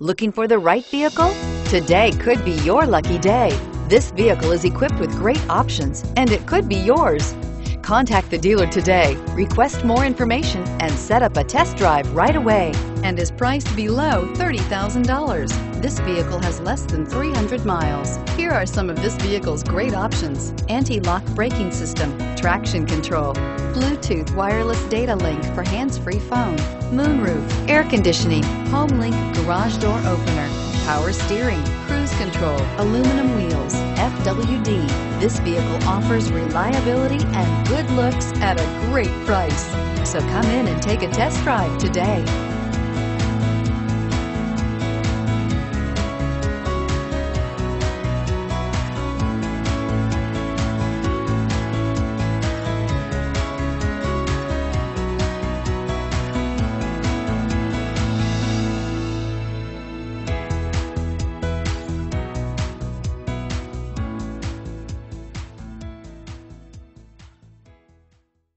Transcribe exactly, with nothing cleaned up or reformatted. Looking for the right vehicle? Today could be your lucky day. This vehicle is equipped with great options, and it could be yours. Contact the dealer today, request more information, and set up a test drive right away, and is priced below thirty thousand dollars. This vehicle has less than three hundred miles. Here are some of this vehicle's great options: anti-lock braking system, traction control, Bluetooth wireless data link for hands-free phone, moonroof, air conditioning, HomeLink garage door opener, power steering, cruise control, aluminum wheels, F W D. This vehicle offers reliability and good looks at a great price. So come in and take a test drive today.